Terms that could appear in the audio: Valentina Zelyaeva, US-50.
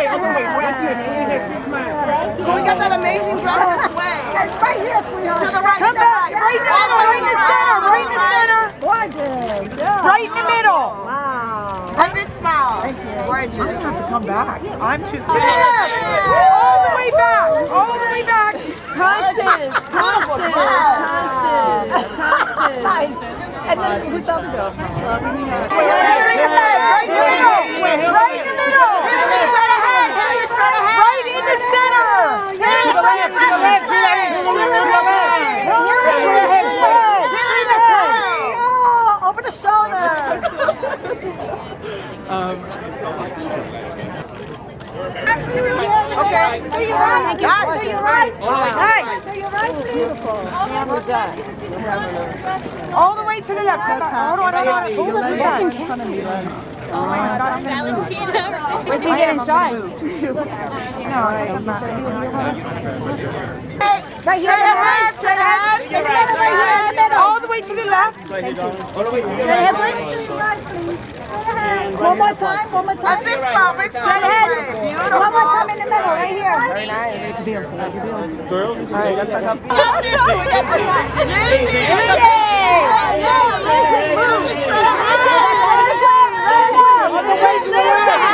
away. Right here, sweetheart. We got that amazing dress this way. Right here, sweetheart. To the right, come back. Right there, right in the center, right in the center. Gorgeous. Right in the middle. Wow. A big smile. Thank you. Gorgeous. I have to come back. I'm too. All the way back. All the way back. Constance. Nice. And then you just have to go. Right in the middle. Right in the middle. Right in the center. Over the shoulder. Okay. Are you right? Are you right? Are you right? Beautiful. All the way to the left. Hold on. Oh my God, Valentina. Where'd you get inside? I'm not. Straight ahead. Right here. All the way to the left. Thank you. One more time. Straight ahead. Right here. Very nice. Girls, all right, let's look up. Lindsay!